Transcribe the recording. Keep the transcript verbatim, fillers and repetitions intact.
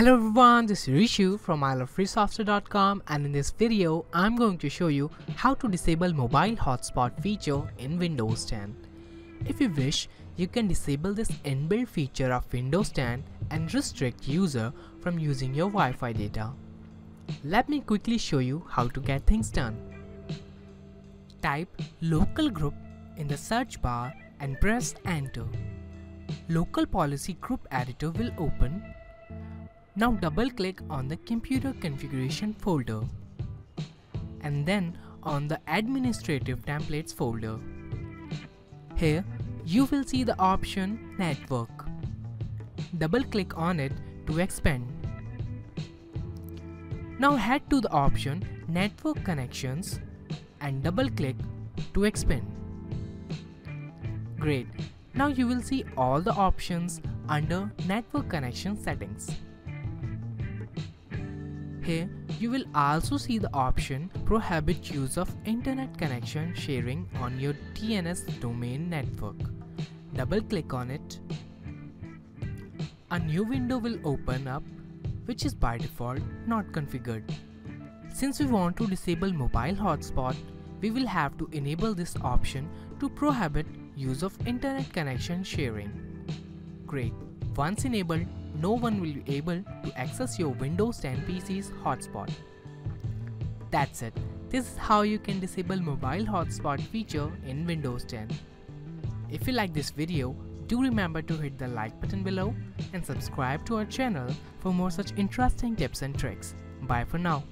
Hello everyone, this is Rishu from i love free software dot com, and in this video I'm going to show you how to disable mobile hotspot feature in Windows ten. If you wish, you can disable this inbuilt feature of Windows ten and restrict user from using your Wi-Fi data. Let me quickly show you how to get things done. Type local group in the search bar and press enter. Local Policy Group Editor will open. Now double-click on the Computer Configuration folder and then on the Administrative Templates folder. Here you will see the option Network. Double-click on it to expand. Now head to the option Network Connections and double-click to expand. Great! Now you will see all the options under Network Connection Settings. Here, you will also see the option Prohibit use of Internet Connection Sharing on your D N S domain network. Double click on it. A new window will open up, which is by default not configured. Since we want to disable mobile hotspot, we will have to enable this option to prohibit use of Internet Connection Sharing. Great! Once enabled, no one will be able to access your Windows ten P C's hotspot. That's it. This is how you can disable mobile hotspot feature in Windows ten. If you like this video, do remember to hit the like button below and subscribe to our channel for more such interesting tips and tricks. Bye for now.